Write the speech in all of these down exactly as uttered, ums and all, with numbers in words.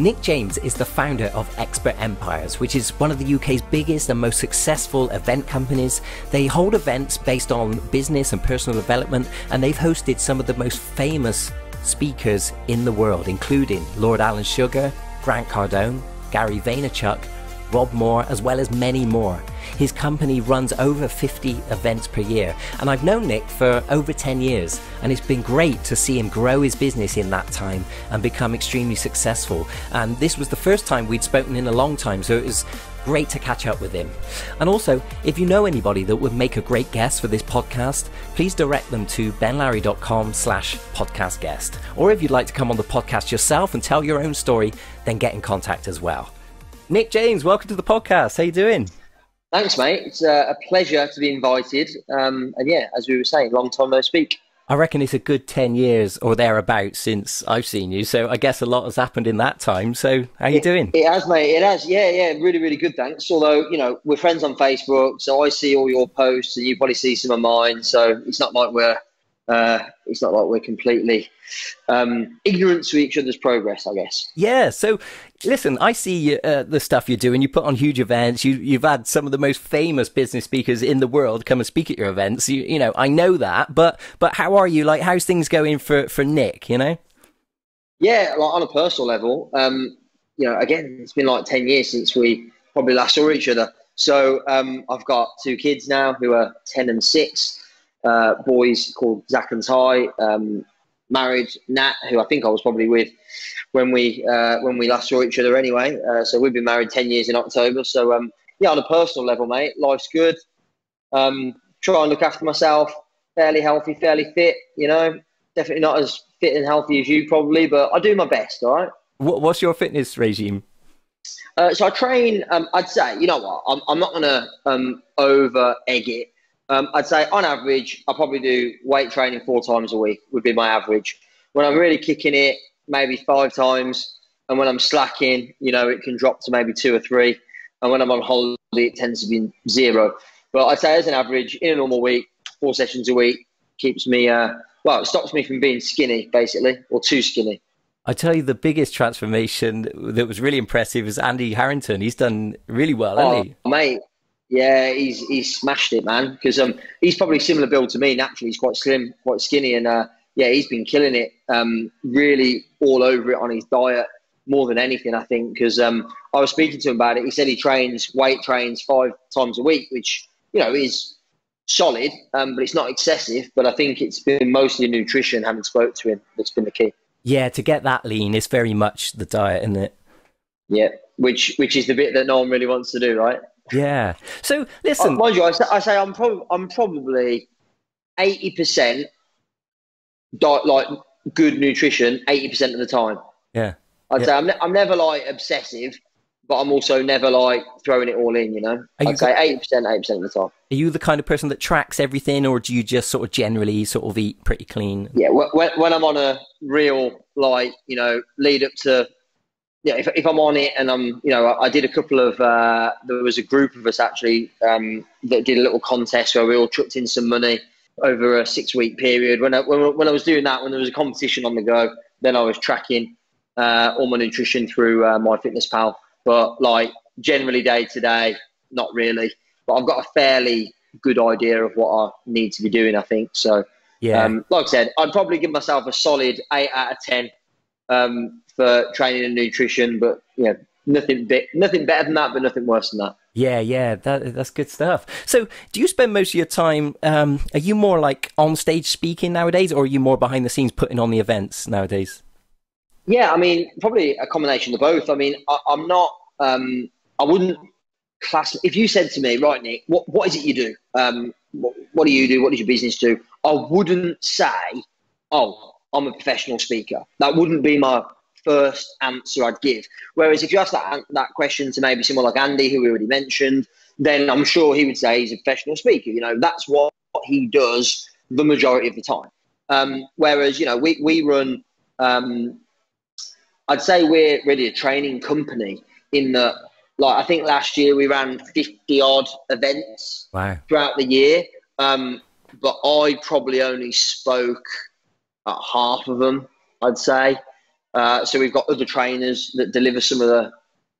Nick James is the founder of Expert Empires, which is one of the U K's biggest and most successful event companies. They hold events based on business and personal development, and they've hosted some of the most famous speakers in the world, including Lord Alan Sugar, Grant Cardone, Gary Vaynerchuk, Rob Moore, as well as many more. His company runs over fifty events per year, and I've known Nick for over ten years, and it's been great to see him grow his business in that time and become extremely successful. And this was the first time we'd spoken in a long time, so it was great to catch up with him. And also, if you know anybody that would make a great guest for this podcast, please direct them to benlowrey dot com slash podcast guest. Or if you'd like to come on the podcast yourself and tell your own story, then get in contact as well. Nick James, welcome to the podcast. How you doing? Thanks, mate. It's a pleasure to be invited. Um, and yeah, as we were saying, long time no speak. I reckon it's a good ten years or thereabouts since I've seen you. So I guess a lot has happened in that time. So how are you doing? It has, mate. It has. Yeah, yeah. Really, really good. Thanks. Although, you know, we're friends on Facebook, so I see all your posts and you probably see some of mine. So it's not like we're, uh, it's not like we're completely um, ignorant to each other's progress, I guess. Yeah. So listen, I see uh, the stuff you're doing. You put on huge events. You, you've had some of the most famous business speakers in the world come and speak at your events. You, you know, I know that, but but how are you? Like, how's things going for, for Nick, you know? Yeah, like on a personal level, um, you know, again, it's been like ten years since we probably last saw each other. So um, I've got two kids now who are ten and six, uh, boys called Zach and Ty, um, married Nat, who I think I was probably with when we uh, when we last saw each other anyway. Uh, so we've been married ten years in October. So, um, yeah, on a personal level, mate, life's good. Um, try and look after myself. Fairly healthy, fairly fit, you know. Definitely not as fit and healthy as you probably, but I do my best, all right? What, what's your fitness regime? Uh, so I train, um, I'd say, you know what, I'm, I'm not going to um, over-egg it. Um, I'd say on average, I probably do weight training four times a week would be my average. When I'm really kicking it, maybe five times. And when I'm slacking, you know, it can drop to maybe two or three. And when I'm on holiday, it tends to be zero. But I'd say as an average, in a normal week, four sessions a week keeps me, uh, well, it stops me from being skinny, basically, or too skinny. I tell you, the biggest transformation that was really impressive is Andy Harrington. He's done really well, oh, hasn't he? Mate. Yeah, he's he's smashed it, man. Because um, he's probably similar build to me. Naturally, he's quite slim, quite skinny, and uh, yeah, he's been killing it. Um, really, all over it on his diet more than anything, I think. Because um, I was speaking to him about it. He said he trains weight trains five times a week, which you know is solid, um, but it's not excessive. But I think it's been mostly nutrition. Having spoke to him, that's been the key. Yeah, to get that lean, it's very much the diet, isn't it? Yeah, which which is the bit that no one really wants to do, right? Yeah. So listen, uh, mind you, I say, I say I'm probably I'm probably eighty percent diet, like good nutrition, eighty percent of the time. Yeah. I'd yeah. say I'm ne I'm never like obsessive, but I'm also never like throwing it all in. You know, Are I'd you say eighty percent, eighty percent of the time. Are you the kind of person that tracks everything, or do you just sort of generally sort of eat pretty clean? Yeah. When, when I'm on a real like you know lead up to. Yeah, if, if I'm on it and I'm, you know, I, I did a couple of, uh, there was a group of us actually um, that did a little contest where we all chucked in some money over a six week period. When I, when, when I was doing that, when there was a competition on the go, then I was tracking uh, all my nutrition through uh, MyFitnessPal. But like generally day to day, not really. But I've got a fairly good idea of what I need to be doing, I think. So, yeah. um, like I said, I'd probably give myself a solid eight out of ten. Um, for training and nutrition, but yeah, nothing bit, nothing better than that, but nothing worse than that. Yeah, yeah, that, that's good stuff. So do you spend most of your time, um, are you more like on stage speaking nowadays, or are you more behind the scenes putting on the events nowadays? Yeah, I mean, probably a combination of both. I mean, I, I'm not, um, I wouldn't class, if you said to me, right, Nick, what, what is it you do? Um, what, what do you do? What does your business do? I wouldn't say, oh, I'm a professional speaker. That wouldn't be my first answer I'd give. Whereas if you ask that, that question to maybe someone like Andy, who we already mentioned, then I'm sure he would say he's a professional speaker. You know, that's what he does the majority of the time. Um, whereas, you know, we, we run, um, I'd say we're really a training company in that, like, I think last year we ran fifty odd events. Wow. Throughout the year. Um, but I probably only spoke at half of them, I'd say. Uh, so we've got other trainers that deliver some of the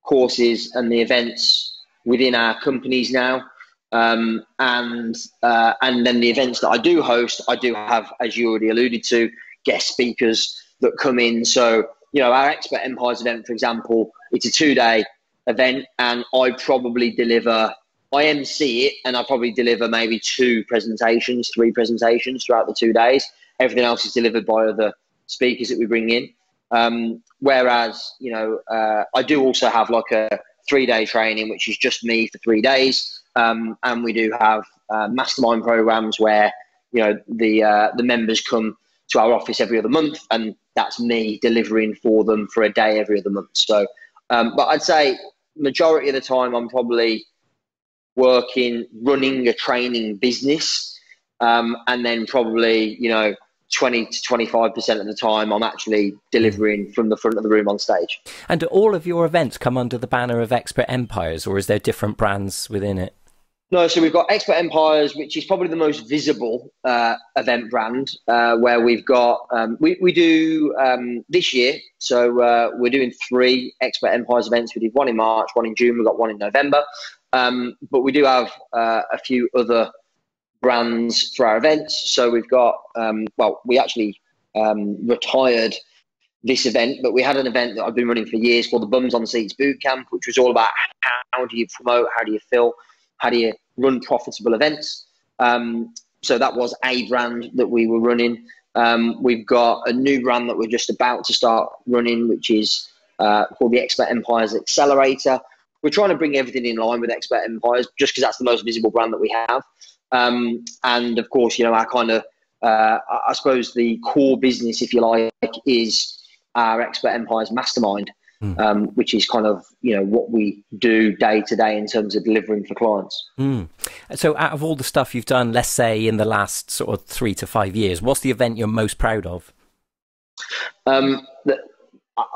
courses and the events within our companies now. Um, and, uh, and then the events that I do host, I do have, as you already alluded to, guest speakers that come in. So, you know, our Expert Empires event, for example, it's a two-day event, and I probably deliver, I emcee it, and I probably deliver maybe two presentations, three presentations throughout the two days. Everything else is delivered by other speakers that we bring in. Um, whereas, you know, uh, I do also have like a three-day training, which is just me for three days. Um, and we do have uh, mastermind programs where, you know, the, uh, the members come to our office every other month, and that's me delivering for them for a day every other month. So, um, but I'd say majority of the time I'm probably working, running a training business, um, and then probably, you know, twenty to twenty-five percent of the time I'm actually delivering from the front of the room on stage. And do all of your events come under the banner of Expert Empires, or is there different brands within it? No, so we've got Expert Empires, which is probably the most visible uh, event brand, uh, where we've got, um, we, we do um, this year, so uh, we're doing three Expert Empires events. We did one in March, one in June, we've got one in November. Um, but we do have uh, a few other brands for our events. So we've got, um, well, we actually um, retired this event, but we had an event that I've been running for years called the Bums on Seats Boot Camp, which was all about how do you promote, how do you fill, how do you run profitable events. Um, so that was a brand that we were running. Um, we've got a new brand that we're just about to start running, which is uh, called the Expert Empires Accelerator. We're trying to bring everything in line with Expert Empires just because that's the most visible brand that we have. Um, and of course, you know, our kind of, uh, I suppose the core business, if you like, is our Expert Empires Mastermind, mm. um, which is kind of, you know, what we do day to day in terms of delivering for clients. Mm. So out of all the stuff you've done, let's say in the last sort of three to five years, what's the event you're most proud of? Um, the,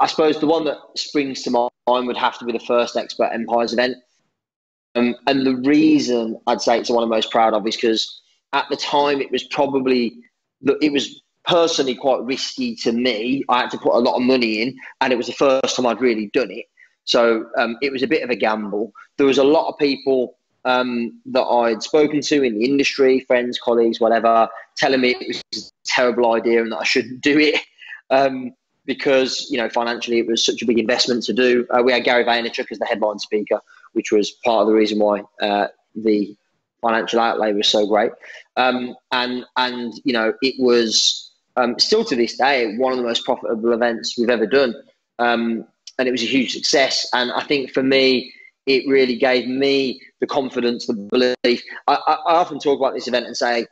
I suppose the one that springs to mind would have to be the first Expert Empires event. Um, and the reason I'd say it's the one I'm most proud of is because at the time it was probably, it was personally quite risky to me. I had to put a lot of money in, and it was the first time I'd really done it. So um, it was a bit of a gamble. There was a lot of people um, that I'd spoken to in the industry, friends, colleagues, whatever, telling me it was a terrible idea and that I shouldn't do it. Um, because, you know, financially it was such a big investment to do. Uh, we had Gary Vaynerchuk as the headline speaker, which was part of the reason why uh, the financial outlay was so great. Um, and, and you know, it was um, still to this day one of the most profitable events we've ever done. Um, and it was a huge success. And I think for me, it really gave me the confidence, the belief. I, I, I often talk about this event and say,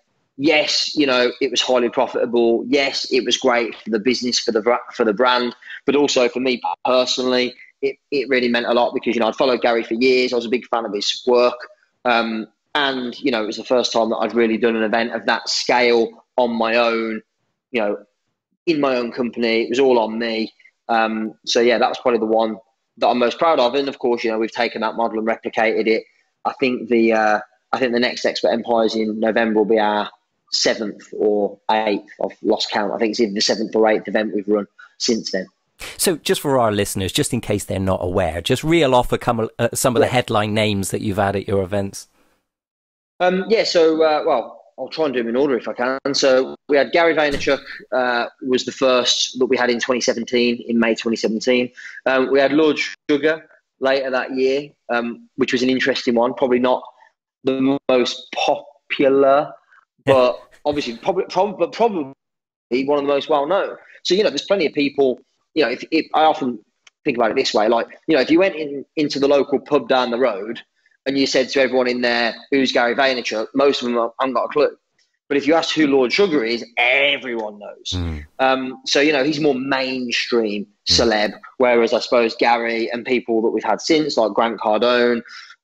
yes, you know, it was highly profitable. Yes, it was great for the business, for the for the brand, but also for me personally, it, it really meant a lot because, you know, I'd followed Gary for years. I was a big fan of his work. Um, and, you know, it was the first time that I'd really done an event of that scale on my own, you know, in my own company. It was all on me. Um, so, yeah, that was probably the one that I'm most proud of. And, of course, you know, we've taken that model and replicated it. I think the, uh, I think the next Expert Empires in November will be our seventh or eighth. I've lost count. I think it's either the seventh or eighth event we've run since then. So just for our listeners, just in case they're not aware, just reel off a come, uh, some of yeah. the headline names that you've had at your events. Um, yeah, so, uh, well, I'll try and do them in order if I can. So we had Gary Vaynerchuk, uh, was the first that we had in twenty seventeen, in May twenty seventeen. Um, we had Lord Sugar later that year, um, which was an interesting one, probably not the most popular, but obviously probably, probably, probably one of the most well-known. So, you know, there's plenty of people, you know, if, if I often think about it this way, like, you know, if you went in into the local pub down the road and you said to everyone in there, who's Gary Vaynerchuk? Most of them are, haven't got a clue. But if you ask who Lord Sugar is, everyone knows. Mm. Um, so, you know, he's more mainstream celeb, whereas I suppose Gary and people that we've had since, like Grant Cardone,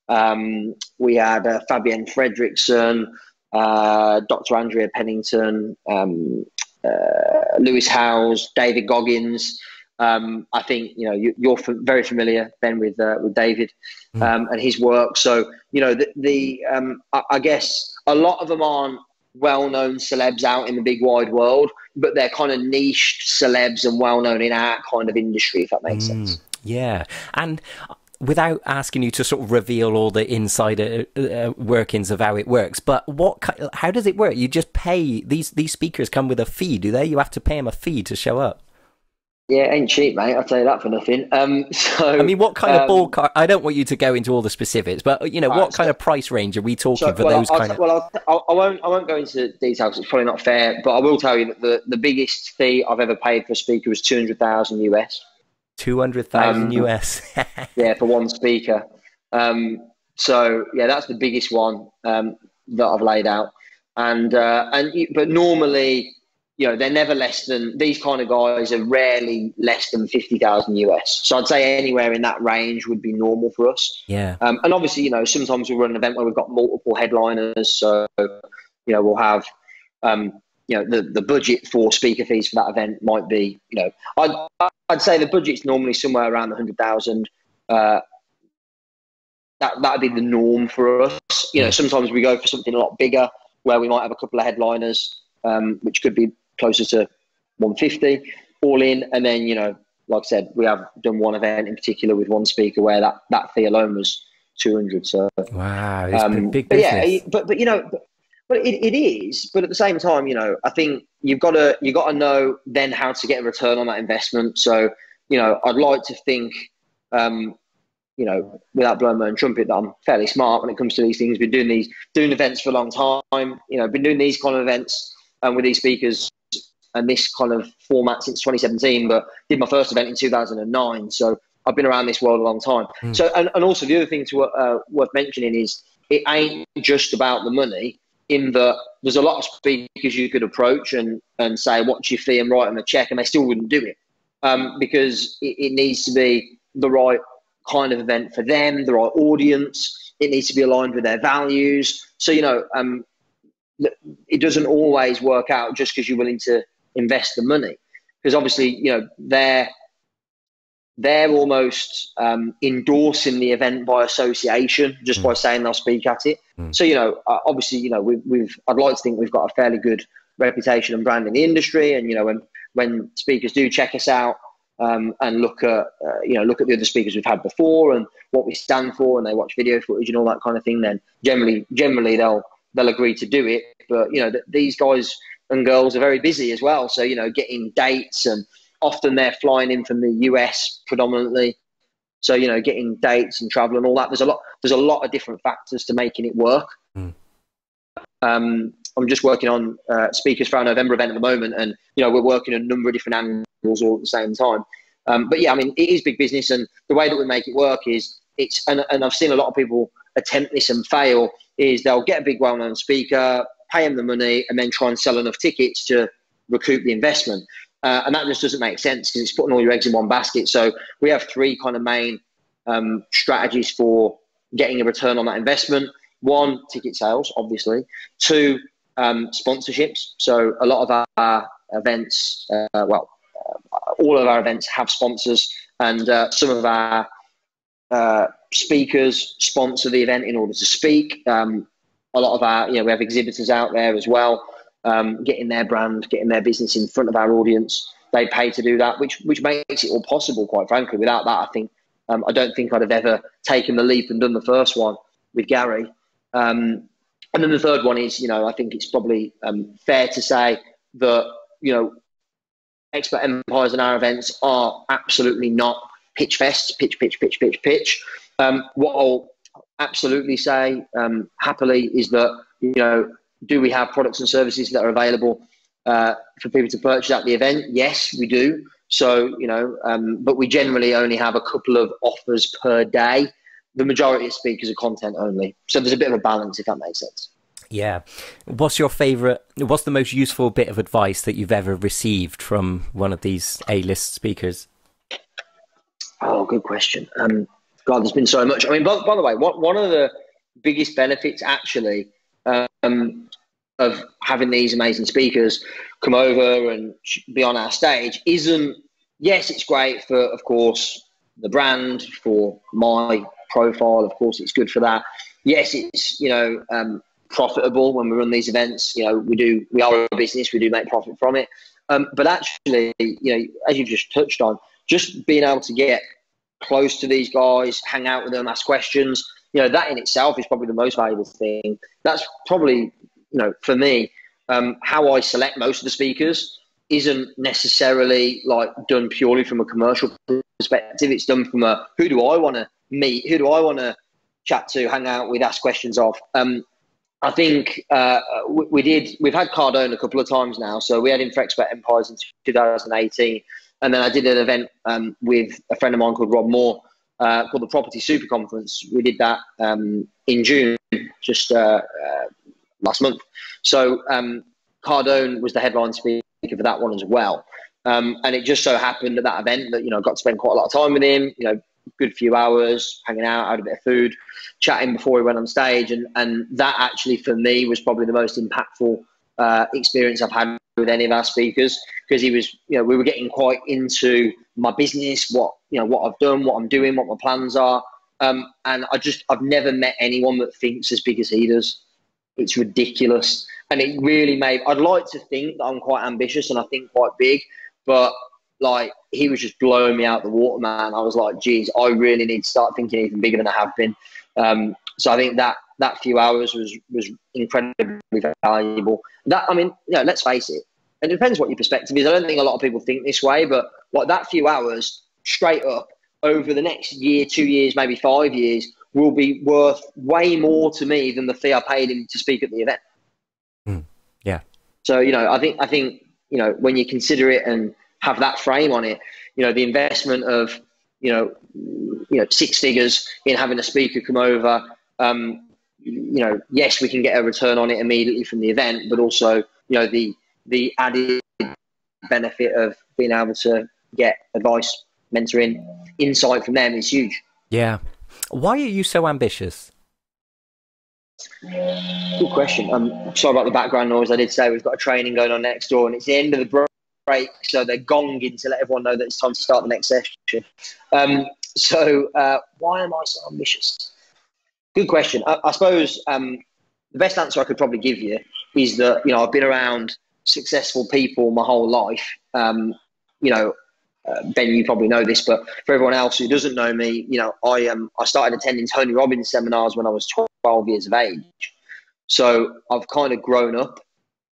um, we had uh, Fabienne Fredrickson, uh Doctor Andrea Pennington, um uh, Lewis Howes, David Goggins. um I think, you know, you, you're very familiar, Ben, with uh, with David um mm. and his work. So, you know, the, the um I, I guess a lot of them aren't well-known celebs out in the big wide world. but they're kind of niched celebs and well-known in our kind of industry, if that makes mm, sense. Yeah. And without asking you to sort of reveal all the insider uh, workings of how it works, but what, how does it work? You just pay, these, these speakers come with a fee, do they? You have to pay them a fee to show up. Yeah, it ain't cheap, mate. I'll tell you that for nothing. Um, so I mean, what kind um, of ballpark? I don't want you to go into all the specifics, but you know, right, what so, kind of price range are we talking so, for well, those I'll, kind I'll, of? Well, I'll, I won't. I won't go into details. It's probably not fair, but I will tell you that the the biggest fee I've ever paid for a speaker was two hundred thousand US. Two hundred thousand um, US. Yeah, for one speaker. Um, so yeah, that's the biggest one um, that I've laid out, and uh, and but normally, you know, they're never less than, these kind of guys are rarely less than fifty thousand US. So I'd say anywhere in that range would be normal for us. Yeah. Um, and obviously, you know, sometimes we run an event where we've got multiple headliners. So, you know, we'll have, um, you know, the, the budget for speaker fees for that event might be, you know, I'd, I'd say the budget's normally somewhere around one hundred thousand. Uh, that, that'd be the norm for us. You know, sometimes we go for something a lot bigger where we might have a couple of headliners, um, which could be closer to one fifty all in. And then, you know, like I said, we have done one event in particular with one speaker where that, that fee alone was two hundred. So, wow, it's um, big business. But yeah, but, but you know, but, but it, it is, but at the same time, you know, I think you've got to, you've got to know then how to get a return on that investment. So, you know, I'd like to think, um, you know, without blowing my own trumpet, that I'm fairly smart when it comes to these things. Been doing these, doing events for a long time, you know, been doing these kind of events and um, with these speakers and this kind of format since twenty seventeen, but did my first event in two thousand nine. So I've been around this world a long time. Mm. So, and, and also the other thing to, uh, worth mentioning is it ain't just about the money, in that there's a lot of speakers you could approach and, and say, what's your fee, and write them a check, and they still wouldn't do it. Um, because it, it needs to be the right kind of event for them, the right audience. It needs to be aligned with their values. So, you know, um, it doesn't always work out just because you're willing to invest the money, because obviously, you know, they're they're almost um endorsing the event by association just mm. by saying they'll speak at it. mm. So, you know, uh, obviously, you know, we've, we've I'd like to think we've got a fairly good reputation and brand in the industry, and you know, when when speakers do check us out um and look at uh, you know, look at the other speakers we've had before and what we stand for, and they watch video footage and all that kind of thing, then generally generally they'll they'll agree to do it. But you know, th these guys and girls are very busy as well. So, you know, getting dates, and often they're flying in from the U S predominantly. So, you know, getting dates and travel and all that. There's a lot, there's a lot of different factors to making it work. Mm. Um, I'm just working on uh, speakers for our November event at the moment. And, you know, we're working a number of different angles all at the same time. Um, but yeah, I mean, it is big business, and the way that we make it work is it's, and, and I've seen a lot of people attempt this and fail, is they'll get a big well-known speaker, pay them the money, and then try and sell enough tickets to recoup the investment. Uh, and that just doesn't make sense, because it's putting all your eggs in one basket. So we have three kind of main um, strategies for getting a return on that investment. One, ticket sales, obviously. Two, um, sponsorships. So a lot of our events, uh, well, uh, all of our events have sponsors, and uh, some of our uh, speakers sponsor the event in order to speak. Um, A lot of our, you know, we have exhibitors out there as well, um, getting their brand, getting their business in front of our audience. They pay to do that, which which makes it all possible, quite frankly. Without that, I think, um, I don't think I'd have ever taken the leap and done the first one with Gary. Um, and then the third one is, you know, I think it's probably um, fair to say that, you know, Expert Empires and our events are absolutely not pitch fests, pitch, pitch, pitch, pitch, pitch. Um, what I'll absolutely say um happily is that, you know, do we have products and services that are available uh for people to purchase at the event? Yes, we do. So, you know, um but we generally only have a couple of offers per day. The majority of speakers are content only, so there's a bit of a balance, if that makes sense. Yeah. What's your favorite, what's the most useful bit of advice that you've ever received from one of these A-list speakers? Oh, good question. um God, there's been so much. I mean, by, by the way, what, one of the biggest benefits actually um, of having these amazing speakers come over and be on our stage isn't, yes, it's great for, of course, the brand, for my profile, of course, it's good for that. Yes, it's, you know, um, profitable when we run these events. You know, we do, we are a business, we do make profit from it. Um, but actually, you know, as you've just touched on, just being able to get close to these guys, hang out with them, ask questions, you know, that in itself is probably the most valuable thing. That's probably, you know, for me, um, how I select most of the speakers isn't necessarily like done purely from a commercial perspective. It's done from a, who do I want to meet? Who do I want to chat to, hang out with, ask questions of? Um, I think uh, we, we did, we've had Cardone a couple of times now. So we had him for Expert Empires in two thousand eighteen. And then I did an event um, with a friend of mine called Rob Moore uh, called the Property Super Conference. We did that um, in June, just uh, uh, last month. So um, Cardone was the headline speaker for that one as well. Um, and it just so happened at that event that, you know, I got to spend quite a lot of time with him, you know, good few hours hanging out, had a bit of food, chatting before we went on stage. And, and that actually for me was probably the most impactful uh, experience I've had with any of our speakers, because he was, you know, we were getting quite into my business, what, you know, what I've done, what I'm doing, what my plans are. Um, and I just, I've never met anyone that thinks as big as he does. It's ridiculous. And it really made, I'd like to think that I'm quite ambitious and I think quite big, but like, he was just blowing me out the water, man. I was like, geez, I really need to start thinking even bigger than I have been. Um, so I think that that few hours was was incredibly valuable. That, I mean, you know, let's face it, it depends what your perspective is. I don't think a lot of people think this way, but like that few hours straight up over the next year, two years, maybe five years will be worth way more to me than the fee I paid him to speak at the event. Mm, yeah. So, you know, I think, I think, you know, when you consider it and have that frame on it, you know, the investment of, you know, you know, six figures in having a speaker come over, um, you know, yes, we can get a return on it immediately from the event, but also, you know, the, the added benefit of being able to get advice, mentoring, insight from them is huge. Yeah. Why are you so ambitious? Good question. I'm sorry about the background noise. I did say we've got a training going on next door and it's the end of the break. Break, so they're gonging to let everyone know that it's time to start the next session. Um, so uh, why am I so ambitious? Good question. I, I suppose um, the best answer I could probably give you is that, you know, I've been around successful people my whole life. Um, you know, uh, Ben, you probably know this, but for everyone else who doesn't know me, you know, I um, I started attending Tony Robbins seminars when I was twelve years of age. So I've kind of grown up,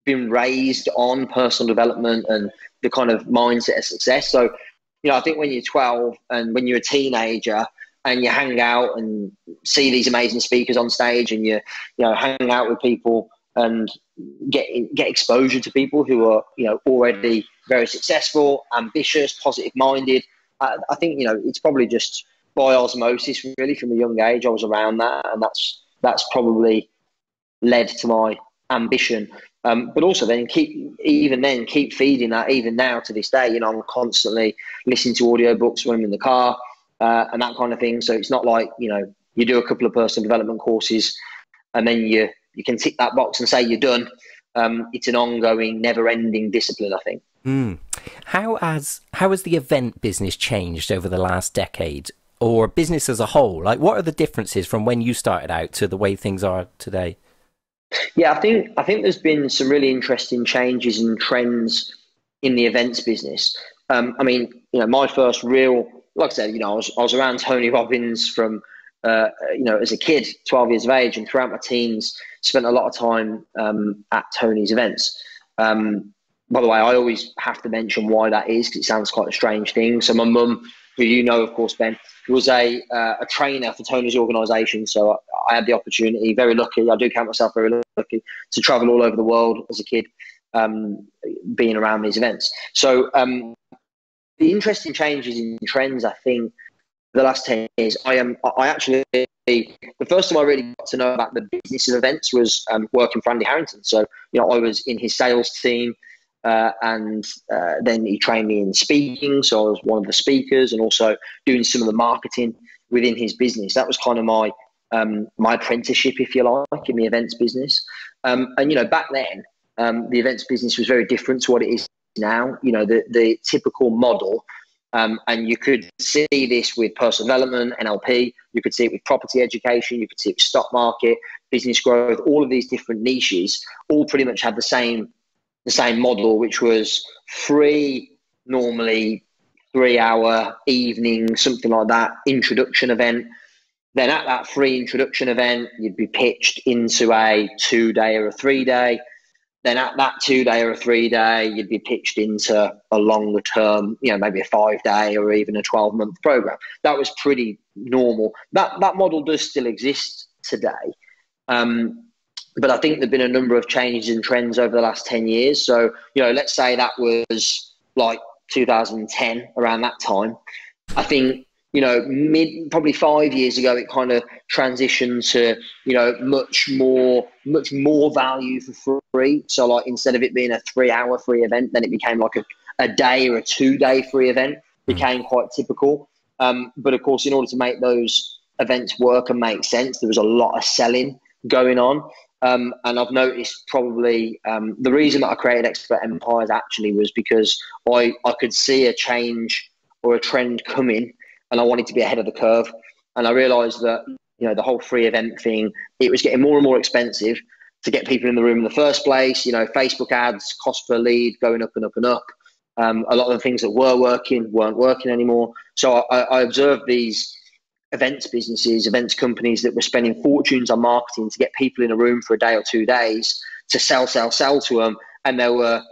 been raised on personal development and the kind of mindset of success. So, you know, I think when you're twelve and when you're a teenager and you hang out and see these amazing speakers on stage and you, you know, hang out with people and get, get exposure to people who are, you know, already very successful, ambitious, positive minded. I, I think, you know, it's probably just by osmosis really from a young age, I was around that. And that's, that's probably led to my ambition. Um, but also then keep, even then keep feeding that even now to this day, you know, I'm constantly listening to audiobooks when I'm in the car uh, and that kind of thing. So it's not like, you know, you do a couple of personal development courses and then you, you can tick that box and say you're done. Um, it's an ongoing, never ending discipline, I think. Mm. How has, how has the event business changed over the last decade or business as a whole? Like what are the differences from when you started out to the way things are today? Yeah, I think I think there's been some really interesting changes and trends in the events business. Um, I mean, you know, my first real, like I said, you know, I was, I was around Tony Robbins from, uh, you know, as a kid, twelve years of age, and throughout my teens, spent a lot of time um, at Tony's events. Um, by the way, I always have to mention why that is because it sounds quite a strange thing. So my mum, who you know, of course, Ben, was a uh, a trainer for Tony's organisation. So I, I had the opportunity, very lucky, I do count myself very lucky, to travel all over the world as a kid, um, being around these events. So um, the interesting changes in trends, I think, the last ten years, I am I actually, the first time I really got to know about the business of events was um, working for Andy Harrington. So, you know, I was in his sales team. Uh, and uh, then he trained me in speaking. So I was one of the speakers and also doing some of the marketing within his business. That was kind of my, um, my apprenticeship, if you like, in the events business. Um, and, you know, back then, um, the events business was very different to what it is now. You know, the, the typical model, um, and you could see this with personal development, N L P, you could see it with property education, you could see it with stock market, business growth, all of these different niches all pretty much had the same the same model, which was free, normally three hour evening, something like that, introduction event. Then at that free introduction event, you'd be pitched into a two-day or a three-day. Then at that two-day or a three-day, you'd be pitched into a longer-term, you know, maybe a five-day or even a twelve-month program. That was pretty normal. That that model does still exist today. Um, but I think there have been a number of changes and trends over the last ten years. So, you know, let's say that was like two thousand ten, around that time. I think, you know, mid, probably five years ago, it kind of transitioned to, you know, much more, much more value for free. So like, instead of it being a three hour free event, then it became like a, a day or a two day free event, became quite typical. Um, but of course, in order to make those events work and make sense, there was a lot of selling going on. Um, and I've noticed probably um, the reason that I created Expert Empires actually was because I, I could see a change or a trend coming, and I wanted to be ahead of the curve. And I realized that, you know, the whole free event thing, it was getting more and more expensive to get people in the room in the first place. You know, Facebook ads, cost per lead going up and up and up. Um, a lot of the things that were working weren't working anymore. So I, I observed these events businesses, events companies that were spending fortunes on marketing to get people in a room for a day or two days to sell, sell, sell to them. And they were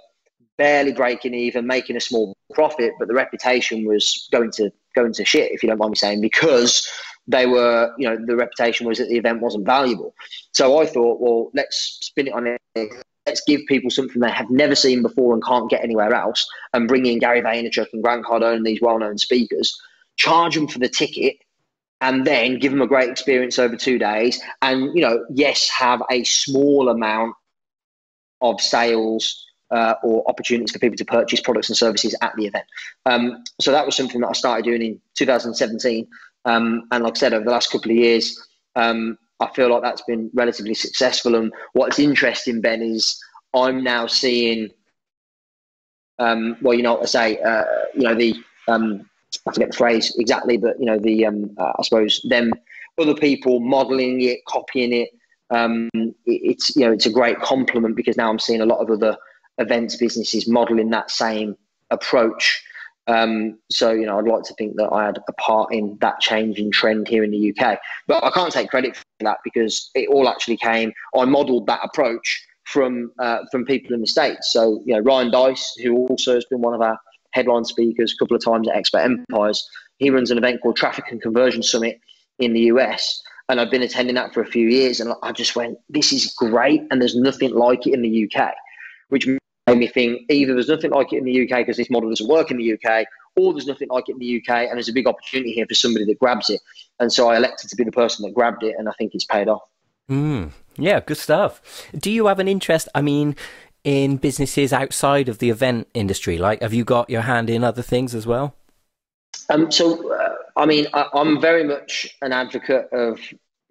barely breaking even, making a small profit, but the reputation was going to going to shit, if you don't mind me saying, because they were, you know, the reputation was that the event wasn't valuable. So I thought, well, let's spin it on it. Let's give people something they have never seen before and can't get anywhere else, and bring in Gary Vaynerchuk and Grant Cardone and these well-known speakers, charge them for the ticket, and then give them a great experience over two days. And, you know, yes, have a small amount of sales Uh, or opportunities for people to purchase products and services at the event. Um, so that was something that I started doing in two thousand seventeen. Um, and like I said, over the last couple of years, um, I feel like that's been relatively successful. And what's interesting, Ben, is I'm now seeing, um, well, you know what I say, uh, you know, the, um, I forget the phrase exactly, but, you know, the, um, uh, I suppose them, other people modeling it, copying it. Um, it, it's, you know, it's a great compliment, because now I'm seeing a lot of other events businesses modeling that same approach. Um, so, you know, I'd like to think that I had a part in that change in trend here in the U K. But I can't take credit for that, because it all actually came, I modelled that approach from uh, from people in the States. So, you know, Ryan Dice, who also has been one of our headline speakers a couple of times at Expert Empires, he runs an event called Traffic and Conversion Summit in the U S. And I've been attending that for a few years, and I just went, this is great, and there's nothing like it in the U K, which made me think either there's nothing like it in the U K because this model doesn't work in the U K, or there's nothing like it in the U K and there's a big opportunity here for somebody that grabs it. And so I elected to be the person that grabbed it, and I think it's paid off. Mm, yeah, good stuff. Do you have an interest, I mean, in businesses outside of the event industry? Like, have you got your hand in other things as well? Um, so, uh, I mean, I, I'm very much an advocate of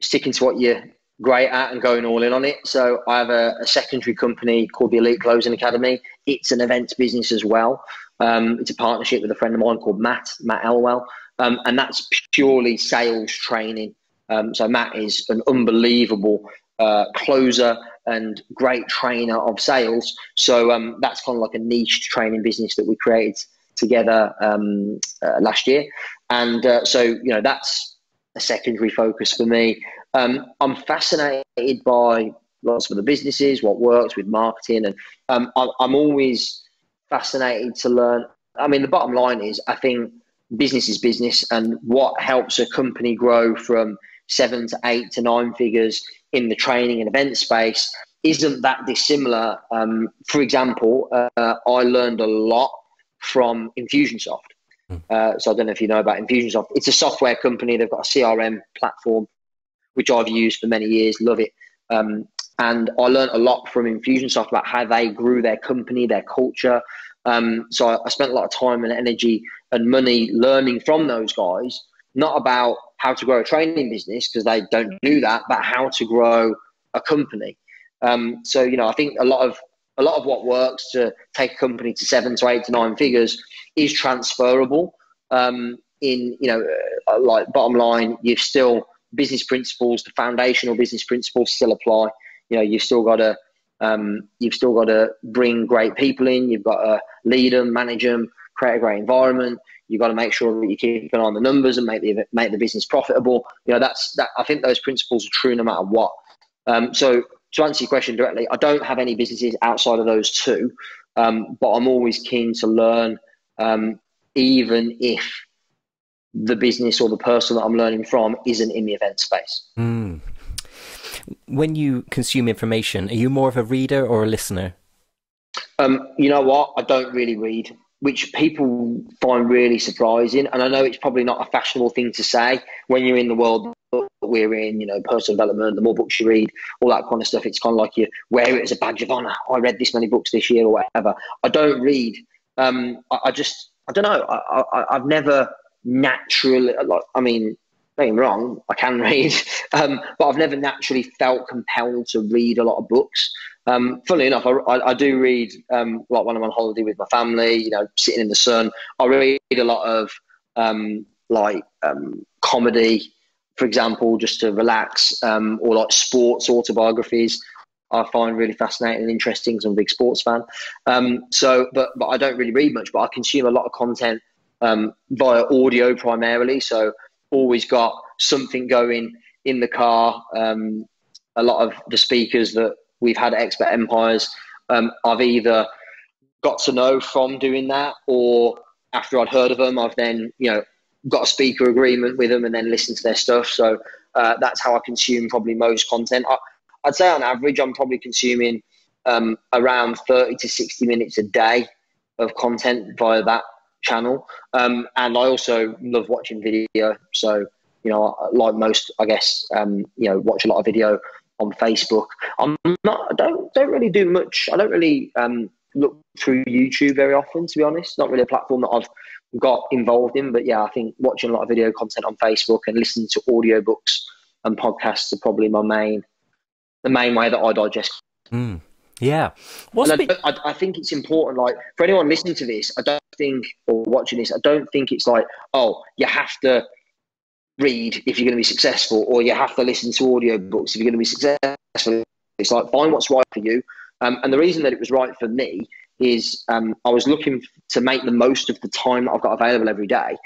sticking to what you're great at and going all in on it. So I have a, a secondary company called the Elite Closing Academy. It's an events business as well. Um, it's a partnership with a friend of mine called Matt, Matt Elwell. Um, and that's purely sales training. Um, so Matt is an unbelievable uh, closer and great trainer of sales. So um, that's kind of like a niche training business that we created together um, uh, last year. And uh, so, you know, that's a secondary focus for me. Um, I'm fascinated by lots of the businesses, what works with marketing, and um, I'm, I'm always fascinated to learn. I mean, the bottom line is, I think business is business, and what helps a company grow from seven to eight to nine figures in the training and event space isn't that dissimilar. Um, for example, uh, I learned a lot from Infusionsoft. Uh, so I don't know if you know about Infusionsoft. It's a software company. They've got a C R M platform, which I've used for many years, love it. Um, and I learned a lot from Infusionsoft about how they grew their company, their culture. Um, so I, I spent a lot of time and energy and money learning from those guys, not about how to grow a training business, because they don't do that, but how to grow a company. Um, so, you know, I think a lot of a lot of what works to take a company to seven to eight to nine figures is transferable. Um, in, you know, uh, like bottom line, you've still business principles, the foundational business principles still apply. You know, you've still got to Um, you've still got to bring great people in. You've got to lead them, manage them, create a great environment. You've got to make sure that you keep an eye on the numbers and make the make the business profitable. You know, that's that. I think those principles are true no matter what. Um, so to answer your question directly, I don't have any businesses outside of those two, um, but I'm always keen to learn, um, even if the business or the person that I'm learning from isn't in the event space. Mm. When you consume information, are you more of a reader or a listener? Um, you know what? I don't really read, which people find really surprising. And I know it's probably not a fashionable thing to say when you're in the world that we're in, you know, personal development, the more books you read, all that kind of stuff. It's kind of like you wear it as a badge of honor. I read this many books this year or whatever. I don't read. Um, I, I just, I don't know. I, I, I've never naturally, like, I mean, don't get me wrong, I can read, um, but I've never naturally felt compelled to read a lot of books. Um, funnily enough, I, I, I do read, um, like when I'm on holiday with my family, you know, sitting in the sun. I read a lot of um, like um, comedy, for example, just to relax, um, or like sports autobiographies. I find really fascinating and interesting because I'm a big sports fan. Um, so, but, but I don't really read much, but I consume a lot of content um, via audio primarily. So always got something going in the car. Um, a lot of the speakers that we've had at Expert Empires, um, I've either got to know from doing that, or after I'd heard of them, I've then, you know, got a speaker agreement with them and then listened to their stuff. So uh, that's how I consume probably most content. I, I'd say on average, I'm probably consuming um, around thirty to sixty minutes a day of content via that channel. Um, and I also love watching video. So, you know, like most, I guess, um, you know, watch a lot of video on Facebook. I'm not, I don't, don't really do much. I don't really um, look through YouTube very often, to be honest. Not really a platform that I've got involved in, but yeah, I think watching a lot of video content on Facebook and listening to audiobooks and podcasts are probably my main, the main way that I digest. Mm. Yeah. What's been... I, I think it's important, like, for anyone listening to this, I don't think, or watching this, I don't think it's like, oh, you have to read if you're going to be successful, or you have to listen to audiobooks if you're going to be successful. It's like, find what's right for you. Um, and the reason that it was right for me is um, I was looking to make the most of the time that I've got available every day.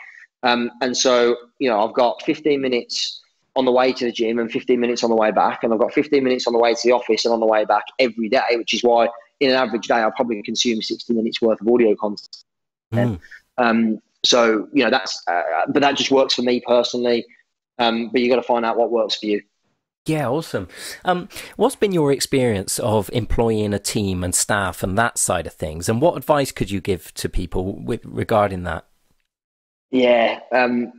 Um, and so, you know, I've got fifteen minutes on the way to the gym and fifteen minutes on the way back, and I've got fifteen minutes on the way to the office and on the way back every day, which is why in an average day I probably consume sixty minutes worth of audio content. Mm. Um, so, you know, that's, uh, but that just works for me personally. Um, but you got to find out what works for you. Yeah. Awesome. Um, what's been your experience of employing a team and staff and that side of things? And what advice could you give to people with regarding that? Yeah. Um,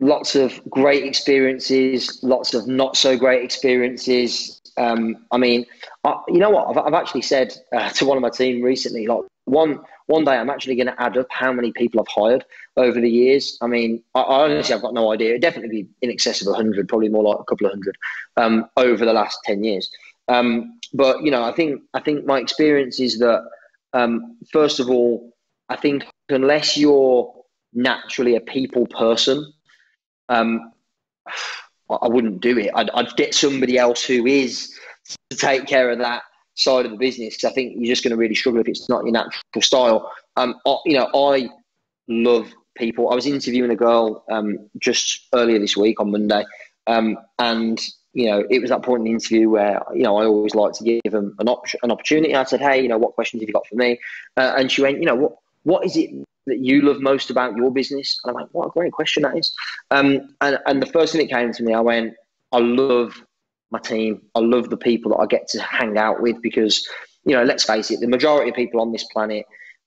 lots of great experiences, lots of not so great experiences. Um, I mean, I, you know what? I've, I've actually said uh, to one of my team recently, like one, one day I'm actually going to add up how many people I've hired over the years. I mean, I, I honestly, I've got no idea. It'd definitely be in excess of a hundred, probably more like a couple of hundred, um, over the last ten years. Um, but you know, I think, I think my experience is that, um, first of all, I think unless you're naturally a people person, Um, I wouldn't do it. I'd, I'd get somebody else who is to take care of that side of the business, because I think you're just going to really struggle if it's not your natural style. Um, I, you know, I love people. I was interviewing a girl um, just earlier this week on Monday, um, and you know, it was that point in the interview where, you know, I always like to give them an option, an opportunity. I said, "Hey, you know, what questions have you got for me?" Uh, and she went, "You know, what what is it that you love most about your business?" And I'm like, what a great question that is. Um, and, and the first thing that came to me, I went, I love my team. I love the people that I get to hang out with, because, you know, let's face it, the majority of people on this planet,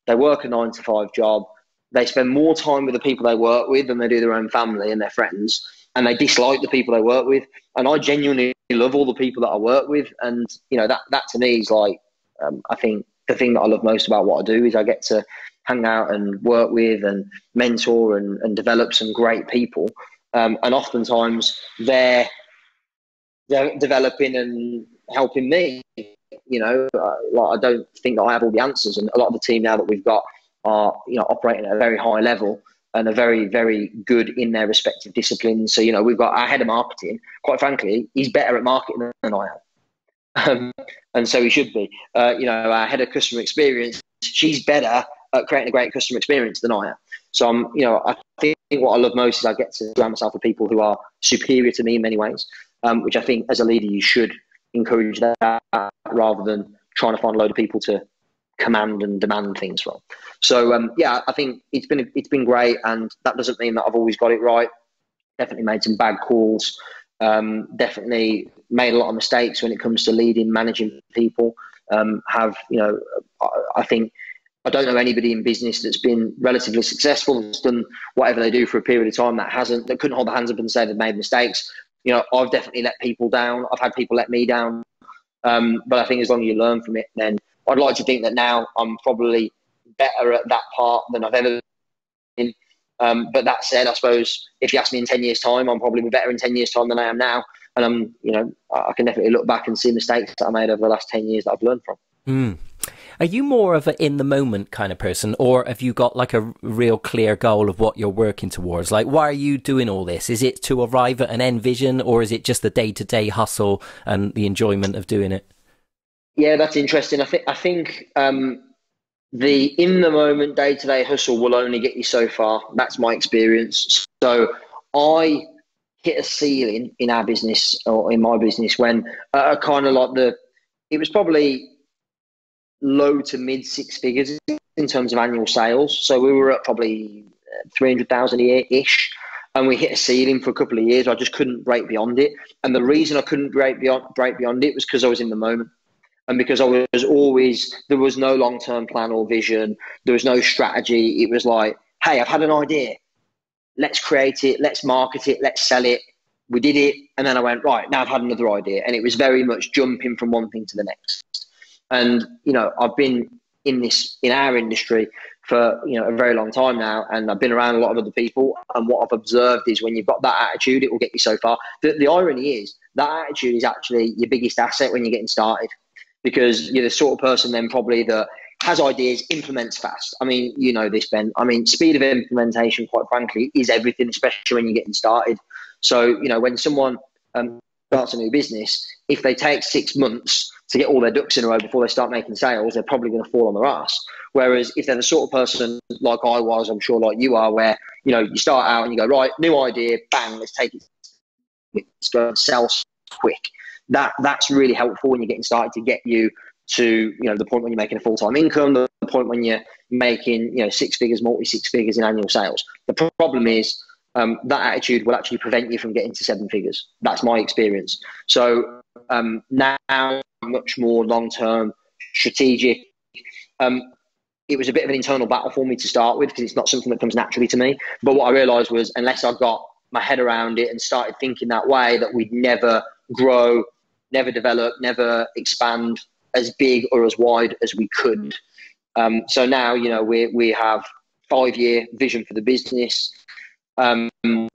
they work a nine to five job. They spend more time with the people they work with than they do their own family and their friends. And they dislike the people they work with. And I genuinely love all the people that I work with. And, you know, that, that to me is like, um, I think the thing that I love most about what I do is I get to hang out and work with and mentor and, and develop some great people. Um, and oftentimes they're, they're developing and helping me. You know, uh, like I don't think that I have all the answers. And a lot of the team now that we've got are, you know, operating at a very high level and are very, very good in their respective disciplines. So, you know, we've got our head of marketing, quite frankly, he's better at marketing than I am. Um, and so he should be. Uh, you know, our head of customer experience, she's better at creating a great customer experience than I am. So I'm, you know, I think what I love most is I get to surround myself with people who are superior to me in many ways, um, which I think as a leader you should encourage that rather than trying to find a load of people to command and demand things from. So um, yeah, I think it's been it's been great, and that doesn't mean that I've always got it right. Definitely made some bad calls. Um, definitely made a lot of mistakes when it comes to leading, managing people. Um, have you know? I, I think. I don't know anybody in business that's been relatively successful, that's done whatever they do for a period of time that hasn't, that couldn't hold their hands up and say they've made mistakes. You know, I've definitely let people down. I've had people let me down. Um, but I think as long as you learn from it, then I'd like to think that now I'm probably better at that part than I've ever been. Um, but that said, I suppose if you ask me in ten years time, I'm probably better in ten years time than I am now. And I'm, you know, I can definitely look back and see mistakes that I made over the last ten years that I've learned from. Mm. Are you more of an in-the-moment kind of person, or have you got like a real clear goal of what you're working towards? Like, why are you doing all this? Is it to arrive at an end vision, or is it just the day-to-day hustle and the enjoyment of doing it? Yeah, that's interesting. I, th I think um, the in-the-moment day-to-day hustle will only get you so far. That's my experience. So I hit a ceiling in our business, or in my business, when uh, kind of like the – it was probably – low to mid six figures in terms of annual sales. So we were at probably three hundred thousand a year-ish, and we hit a ceiling for a couple of years. I just couldn't break beyond it. And the reason I couldn't break beyond, break beyond it was because I was in the moment, and because I was always, there was no long-term plan or vision. There was no strategy. It was like, hey, I've had an idea. Let's create it. Let's market it. Let's sell it. We did it. And then I went, right, now I've had another idea. And it was very much jumping from one thing to the next. And, you know, I've been in this, in our industry for, you know, a very long time now. And I've been around a lot of other people. And what I've observed is when you've got that attitude, it will get you so far. The, the irony is that attitude is actually your biggest asset when you're getting started, because you're the sort of person then probably that has ideas, implements fast. I mean, you know this, Ben. I mean, speed of implementation, quite frankly, is everything, especially when you're getting started. So, you know, when someone um, starts a new business, if they take six months to get all their ducks in a row before they start making sales, they're probably going to fall on their ass. Whereas if they're the sort of person like I was, I'm sure like you are, where, you know, you start out and you go, right, new idea, bang, let's take it, let's go and sell quick. That, that's really helpful when you're getting started, to get you to, you know, the point when you're making a full-time income, the point when you're making, you know, six figures, multi-six figures in annual sales. The problem is um, that attitude will actually prevent you from getting to seven figures. That's my experience. So um, now, much more long-term, strategic. Um, it was a bit of an internal battle for me to start with, because it's not something that comes naturally to me. But what I realised was, unless I got my head around it and started thinking that way, that we'd never grow, never develop, never expand as big or as wide as we could. Um, so now, you know, we, we have five-year vision for the business. Um, you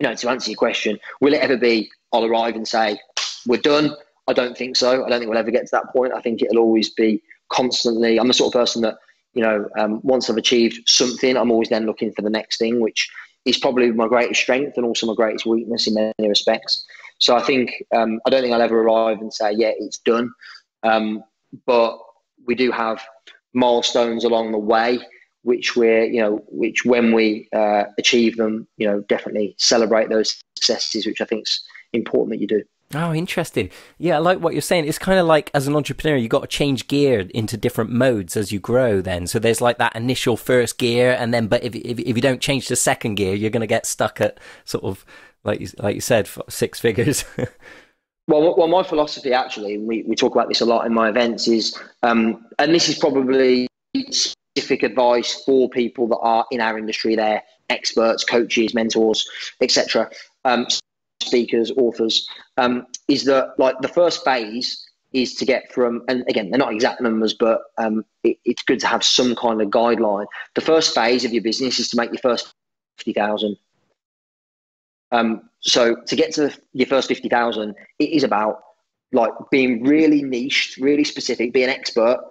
know, to answer your question, will it ever be, I'll arrive and say, we're done? I don't think so. I don't think we'll ever get to that point. I think it'll always be constantly. I'm the sort of person that, you know, um, once I've achieved something, I'm always then looking for the next thing, which is probably my greatest strength and also my greatest weakness in many respects. So I think, um, I don't think I'll ever arrive and say, yeah, it's done. Um, but we do have milestones along the way, which we're, you know, which when we uh, achieve them, you know, definitely celebrate those successes, which I think is important that you do. Oh, interesting. Yeah, I like what you're saying. It's kind of like, as an entrepreneur, you've got to change gear into different modes as you grow then. So there's like that initial first gear, and then, but if, if, if you don't change the second gear, you're going to get stuck at sort of, like you, like you said, six figures. well, well, my philosophy actually, and we, we talk about this a lot in my events, is, um, and this is probably specific advice for people that are in our industry, they're experts, coaches, mentors, et cetera, um, speakers, authors, um, is that like the first phase is to get from, and again, they're not exact numbers, but um, it, it's good to have some kind of guideline. The first phase of your business is to make your first fifty thousand. Um, so to get to your first fifty thousand, it is about like being really niched, really specific, be an expert,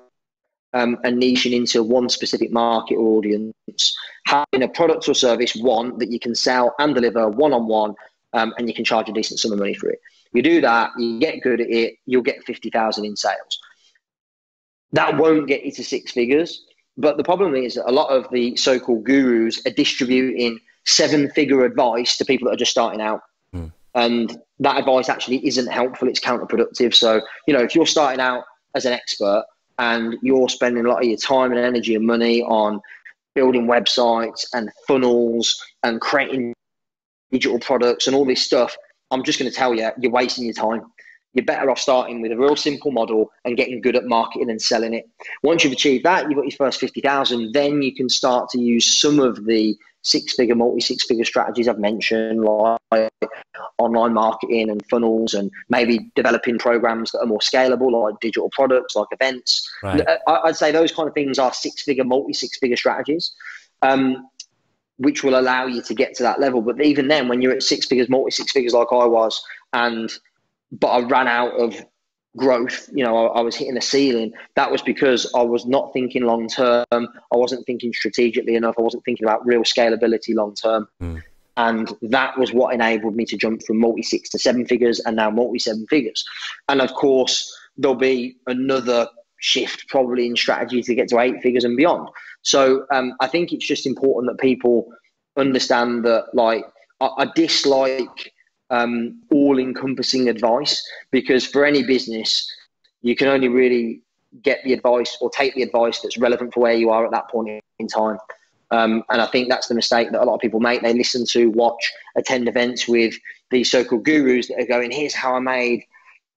um, and niching into one specific market or audience, having a product or service, one that you can sell and deliver one-on-one, -on -one, Um, and you can charge a decent sum of money for it. You do that, you get good at it, you'll get fifty thousand in sales. That won't get you to six figures. But the problem is that a lot of the so-called gurus are distributing seven-figure advice to people that are just starting out. Mm. And that advice actually isn't helpful. It's counterproductive. So, you know, if you're starting out as an expert and you're spending a lot of your time and energy and money on building websites and funnels and creating digital products and all this stuff, I'm just going to tell you, you're wasting your time. You're better off starting with a real simple model and getting good at marketing and selling it. Once you've achieved that, you've got your first fifty thousand, then you can start to use some of the six-figure, multi-six-figure strategies I've mentioned, like online marketing and funnels, and maybe developing programs that are more scalable, like digital products, like events. Right. I'd say those kind of things are six-figure, multi-six-figure strategies, um, which will allow you to get to that level. But even then, when you're at six figures, multi-six figures like I was, and but I ran out of growth, you know, I, I was hitting the ceiling. That was because I was not thinking long term. I wasn't thinking strategically enough. I wasn't thinking about real scalability long term. Mm. And that was what enabled me to jump from multi-six to seven figures and now multi-seven figures. And of course, there'll be another shift probably in strategy to get to eight figures and beyond. So um, I think it's just important that people understand that, like, I, I dislike Um, all-encompassing advice, because for any business you can only really get the advice or take the advice that's relevant for where you are at that point in time, um, and I think that's the mistake that a lot of people make. They listen to, watch, attend events with these so-called gurus that are going, here's how I made,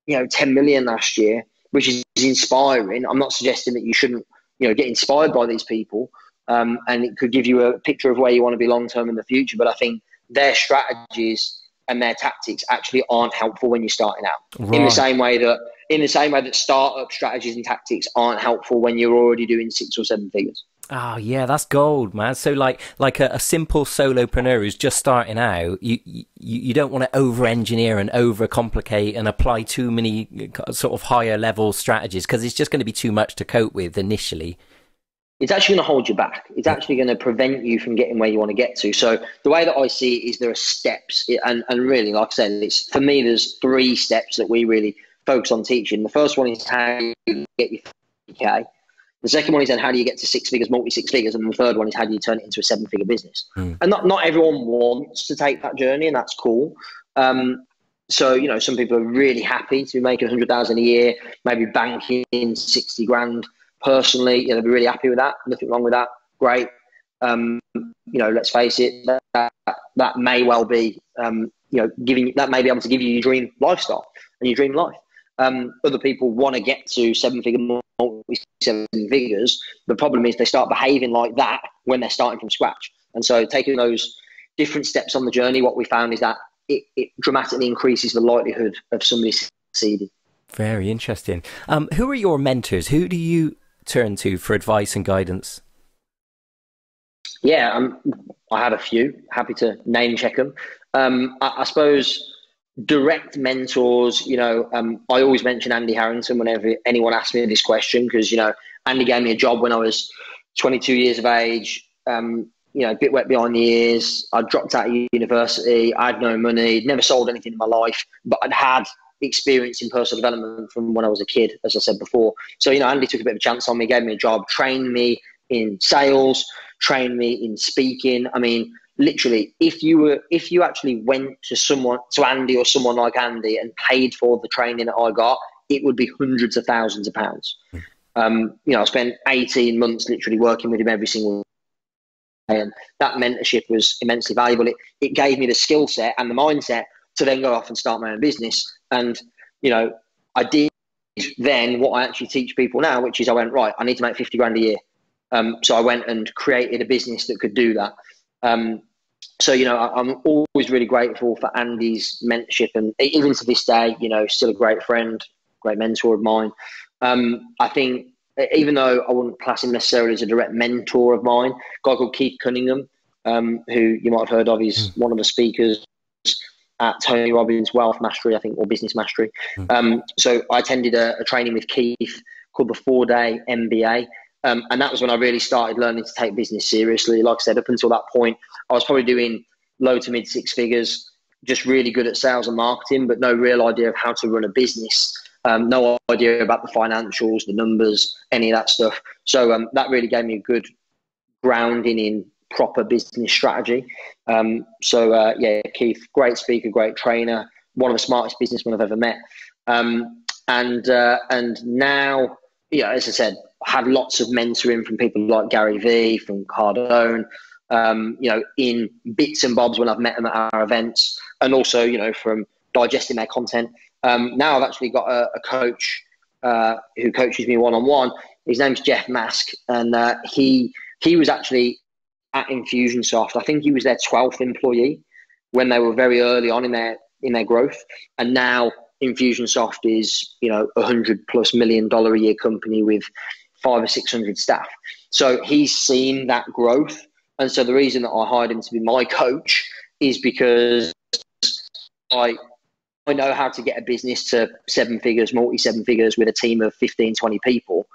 you know, ten million last year, which is inspiring. I'm not suggesting that you shouldn't, you know, get inspired by these people, um, and it could give you a picture of where you want to be long-term in the future, but I think their strategies and their tactics actually aren't helpful when you're starting out. Right. In the same way that, in the same way that startup strategies and tactics aren't helpful when you're already doing six or seven figures. Oh yeah, that's gold, man. So like, like a, a simple solopreneur who's just starting out, you you, you don't want to over-engineer and over-complicate and apply too many sort of higher level strategies, because it's just going to be too much to cope with initially. It's actually going to hold you back. It's actually going to prevent you from getting where you want to get to. So the way that I see it is there are steps. And, and really, like I said, it's, for me, there's three steps that we really focus on teaching. The first one is how you get your fifty K. The second one is then how do you get to six figures, multi-six figures. And the third one is how do you turn it into a seven-figure business. Mm. And not, not everyone wants to take that journey, and that's cool. Um, so, you know, some people are really happy to be making a hundred thousand a year, maybe banking sixty grand. Personally, you know, they'll be really happy with that. Nothing wrong with that. Great. Um, you know, let's face it, that, that, that may well be, um, you know, giving, that may be able to give you your dream lifestyle and your dream life. Um, other people want to get to seven figure, seven figures. The problem is they start behaving like that when they're starting from scratch. And so taking those different steps on the journey, what we found is that it, it dramatically increases the likelihood of somebody succeeding. Very interesting. Um, who are your mentors? Who do you turn to for advice and guidance? Yeah, um, I have a few. Happy to name check them. Um, I, I suppose direct mentors, you know, um, I always mention Andy Harrington whenever anyone asks me this question, because, you know, Andy gave me a job when I was twenty-two years of age, um, you know, a bit wet behind the ears. I dropped out of university. I had no money, never sold anything in my life, but I'd had experience in personal development from when I was a kid, as I said before. So, you know, Andy took a bit of a chance on me, gave me a job, trained me in sales, trained me in speaking. I mean, literally, if you were, if you actually went to someone, to Andy or someone like Andy, and paid for the training that I got, it would be hundreds of thousands of pounds. Mm. Um, you know, I spent eighteen months literally working with him every single day, and that mentorship was immensely valuable. It, it gave me the skill set and the mindset to then go off and start my own business. And, you know, I did then what I actually teach people now, which is I went, right, I need to make fifty grand a year. Um, so I went and created a business that could do that. Um, so, you know, I, I'm always really grateful for Andy's mentorship. And even to this day, you know, still a great friend, great mentor of mine. Um, I think, even though I wouldn't class him necessarily as a direct mentor of mine, a guy called Keith Cunningham, um, who you might have heard of, is one of the speakers at Tony Robbins Wealth Mastery, I think, or Business Mastery. Um, so I attended a, a training with Keith called the four-day M B A. Um, and that was when I really started learning to take business seriously. Like I said, up until that point, I was probably doing low to mid six figures. just really good at sales and marketing, but no real idea of how to run a business. Um, no idea about the financials, the numbers, any of that stuff. So um, that really gave me a good grounding in proper business strategy. Um, so uh, yeah, Keith, great speaker, great trainer, one of the smartest businessmen I've ever met. Um, and uh, and now, yeah, as I said, I had lots of mentoring from people like Gary V, from Cardone, um, you know, in bits and bobs when I've met them at our events, and also, you know, from digesting their content. Um, now I've actually got a, a coach uh, who coaches me one-on-one. His name's Jeff Mask, and uh, he he was actually at Infusionsoft. I think he was their twelfth employee when they were very early on in their in their growth, and now Infusionsoft is, you know, a hundred plus million dollar a year company with five or six hundred staff. So he's seen that growth, and so the reason that I hired him to be my coach is because I. I know how to get a business to seven figures, multi seven figures with a team of fifteen, twenty people.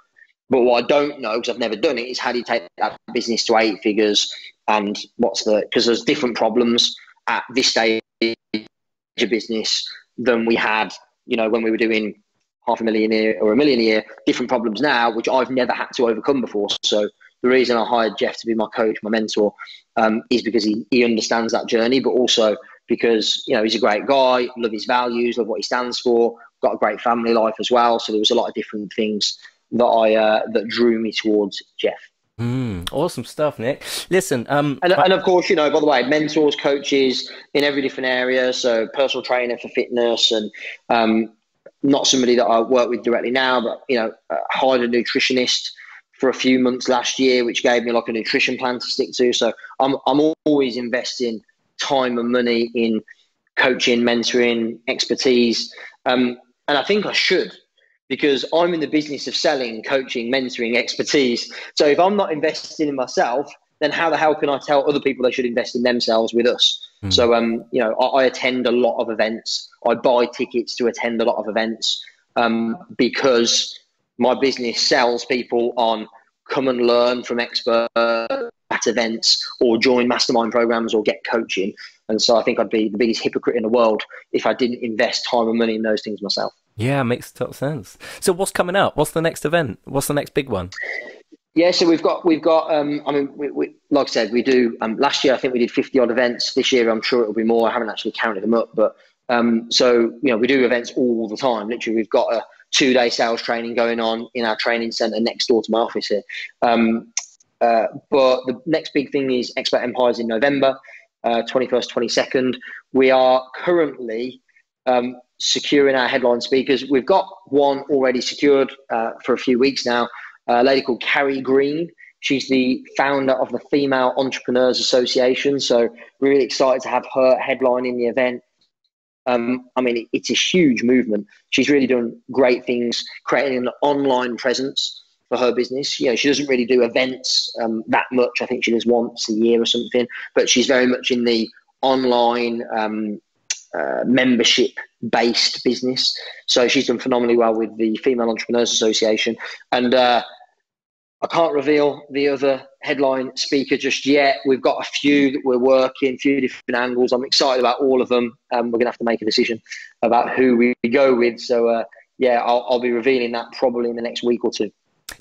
But what I don't know, because I've never done it, is how do you take that business to eight figures, and what's the, because there's different problems at this stage of business than we had, you know, when we were doing half a million a year or a million a year, different problems now, which I've never had to overcome before. So the reason I hired Jeff to be my coach, my mentor, um, is because he, he understands that journey, but also because, you know, he's a great guy, love his values, love what he stands for, got a great family life as well. So there was a lot of different things that I uh, that drew me towards Jeff. Mm, awesome stuff, Nick. Listen, um, and, and of course, you know, by the way, mentors, coaches in every different area. So personal trainer for fitness, and um, not somebody that I work with directly now, but, you know, I hired a nutritionist for a few months last year, which gave me like a nutrition plan to stick to. So I'm I'm always investing time and money in coaching, mentoring, expertise. Um, and I think I should, because I'm in the business of selling, coaching, mentoring, expertise. So if I'm not investing in myself, then how the hell can I tell other people they should invest in themselves with us? Mm. So, um, you know, I, I attend a lot of events. I buy tickets to attend a lot of events um, because my business sells people on come and learn from experts at events, or join mastermind programs, or get coaching. And so I think I'd be the biggest hypocrite in the world if I didn't invest time and money in those things myself. Yeah, makes total sense. So what's coming up? What's the next event? What's the next big one? Yeah, so we've got, we've got, um, I mean, we, we, like I said, we do, um, last year I think we did fifty odd events. This year I'm sure it'll be more. I haven't actually counted them up, but um, so, you know, we do events all the time. Literally, we've got a two-day sales training going on in our training centre next door to my office here. Um, Uh, but the next big thing is Expert Empires in November, uh, twenty-first, twenty-second. We are currently um, securing our headline speakers. We've got one already secured uh, for a few weeks now, a lady called Carrie Green. She's the founder of the Female Entrepreneurs Association. So really excited to have her headlining the event. Um, I mean, it's a huge movement. She's really doing great things, creating an online presence for her business. You know, she doesn't really do events um, that much. I think she does once a year or something, but she's very much in the online um, uh, membership based business. So she's done phenomenally well with the Female Entrepreneurs Association. And uh, I can't reveal the other headline speaker just yet. We've got a few that we're working, a few different angles. I'm excited about all of them. Um, we're going to have to make a decision about who we go with. So uh, yeah, I'll, I'll be revealing that probably in the next week or two.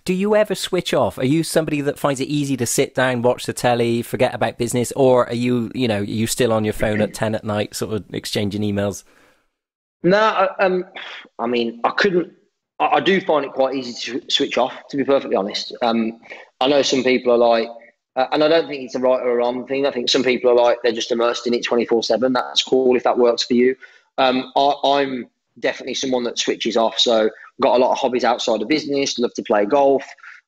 Do you ever switch off? Are you somebody that finds it easy to sit down, watch the telly, forget about business? Or are you, you know, are you still on your phone at ten at night, sort of exchanging emails? No, I, um, I mean, I couldn't, I, I do find it quite easy to switch off, to be perfectly honest. Um, I know some people are like, uh, and I don't think it's a right or wrong thing. I think some people are like, they're just immersed in it twenty-four seven. That's cool if that works for you. Um, I, I'm definitely someone that switches off. So got a lot of hobbies outside of business, love to play golf.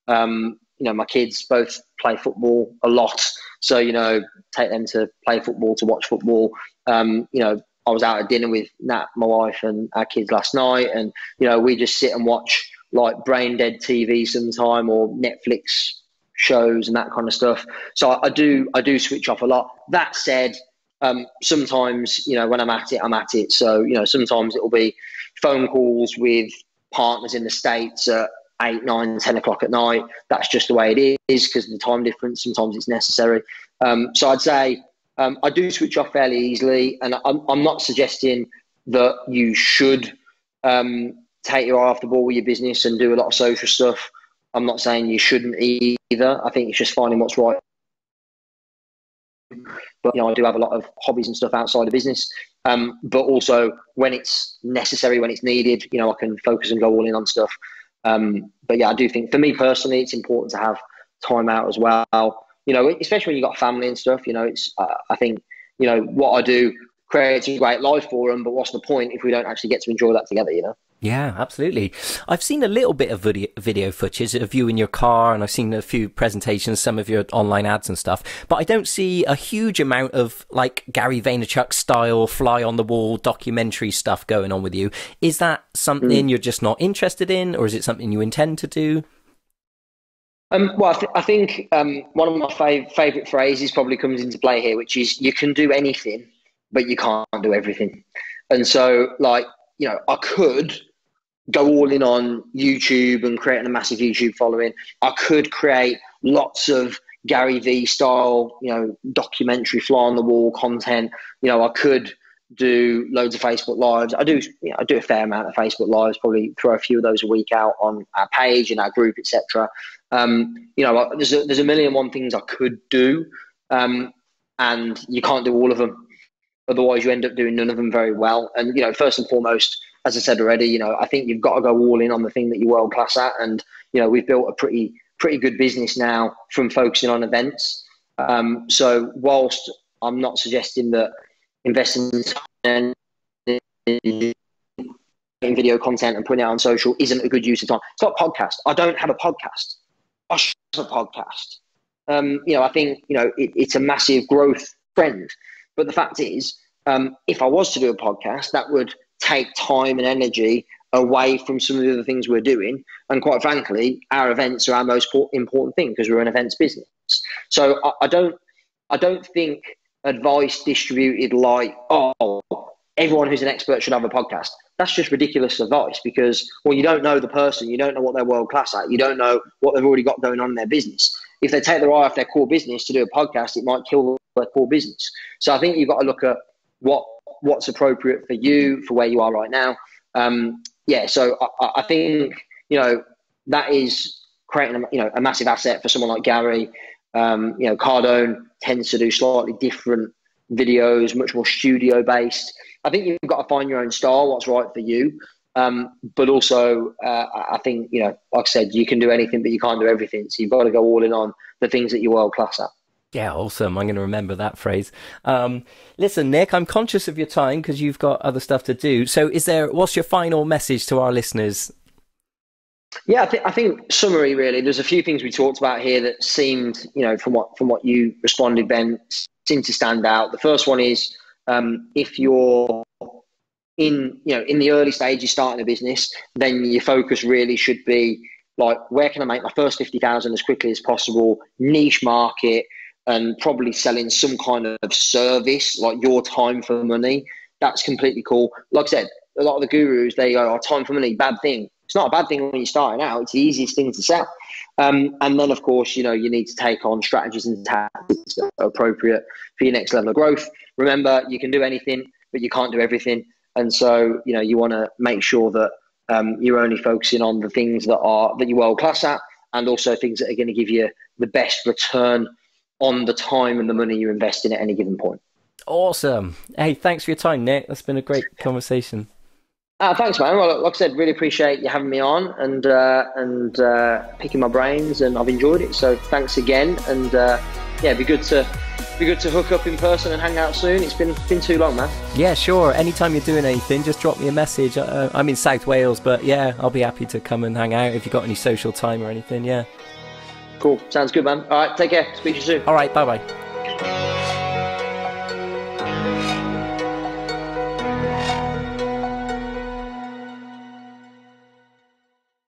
Um, you know, my kids both play football a lot. So, you know, take them to play football, to watch football. Um, you know, I was out at dinner with Nat, my wife, and our kids last night. And, you know, we just sit and watch like brain dead T V sometime, or Netflix shows and that kind of stuff. So I, I do, I do switch off a lot. That said, um, sometimes, you know, when I'm at it, I'm at it. So, you know, sometimes it will be phone calls with partners in the States at eight, nine, ten o'clock at night. That's just the way it is because of the time difference. Sometimes it's necessary. Um, so I'd say Um, I do switch off fairly easily, and I'm, I'm not suggesting that you should um, take your eye off the ball with your business and do a lot of social stuff. I'm not saying you shouldn't either. I think it's just finding what's right. But you know, I do have a lot of hobbies and stuff outside of business. Um, but also when it's necessary, when it's needed, you know, I can focus and go all in on stuff. Um, but yeah, I do think for me personally, it's important to have time out as well. You know, especially when you've got family and stuff, you know, it's, uh, I think, you know, what I do creates a great life for them, but what's the point if we don't actually get to enjoy that together, you know? Yeah, absolutely. I've seen a little bit of video, video footage of you in your car, and I've seen a few presentations, some of your online ads and stuff, but I don't see a huge amount of like Gary Vaynerchuk style fly on the wall documentary stuff going on with you. Is that something mm. you're just not interested in, or is it something you intend to do? Um, well, I, th I think um, one of my fav favourite phrases probably comes into play here, which is you can do anything, but you can't do everything. And so, like, you know, I could go all in on YouTube and creating a massive YouTube following. I could create lots of Gary V style, you know, documentary fly on the wall content. You know, I could do loads of Facebook lives. I do, you know, I do a fair amount of Facebook lives, probably throw a few of those a week out on our page and our group, et cetera. Um, you know, there's a, there's a million and one things I could do, um, and you can't do all of them. Otherwise, you end up doing none of them very well. And, you know, first and foremost, as I said already, you know, I think you've got to go all in on the thing that you're world class at. And, you know, we've built a pretty, pretty good business now from focusing on events. Um, so whilst I'm not suggesting that investing in video content and putting it out on social isn't a good use of time, it's not a podcast. I don't have a podcast. I should have a podcast. Um, you know, I think, you know, it, it's a massive growth trend. But the fact is, um, if I was to do a podcast, that would take time and energy away from some of the other things we're doing. And quite frankly, our events are our most important thing because we're an events business. So I, I don't, I don't think advice distributed like, oh, everyone who's an expert should have a podcast. That's just ridiculous advice because, well, you don't know the person, you don't know what they're world class at, you don't know what they've already got going on in their business. If they take their eye off their core business to do a podcast, it might kill their core business. So I think you've got to look at what what's appropriate for you, for where you are right now. Um, yeah, so I, I think, you know, that is creating a, you know, a massive asset for someone like Gary. Um, you know, Cardone tends to do slightly different videos, much more studio based. I think you've got to find your own style, what's right for you. Um, but also, uh, I think, you know, like I said, you can do anything, but you can't do everything. So you've got to go all in on the things that you're world class at. Yeah, awesome. I'm going to remember that phrase. Um, listen, Nick, I'm conscious of your time because you've got other stuff to do. So is there, what's your final message to our listeners? Yeah, I, th I think summary, really. There's a few things we talked about here that seemed, you know, from what, from what you responded, Ben, seemed to stand out. The first one is um, if you're in, you know, in the early stages starting a business, then your focus really should be like, where can I make my first fifty thousand as quickly as possible, niche market, and probably selling some kind of service, like your time for money. That's completely cool. Like I said, a lot of the gurus, they go, oh, time for money, bad thing. It's not a bad thing when you're starting out. It's the easiest thing to sell. Um, and then, of course, you know, you need to take on strategies and tactics that are appropriate for your next level of growth. Remember, you can do anything, but you can't do everything. And so, you know, you want to make sure that um, you're only focusing on the things that are that you're world class at, and also things that are going to give you the best return on the time and the money you invest in at any given point. Awesome. Hey, thanks for your time, Nick. That's been a great conversation. Uh, thanks, man. Well, like I said, really appreciate you having me on and uh, and uh, picking my brains, and I've enjoyed it. So thanks again, and uh, yeah, it'd be good to be good to hook up in person and hang out soon. It's been been too long, man. Yeah, sure. Anytime you're doing anything, just drop me a message. Uh, I'm in South Wales, but yeah, I'll be happy to come and hang out if you've got any social time or anything. Yeah. Cool. Sounds good, man. All right, take care. Speak to you soon. All right, bye bye.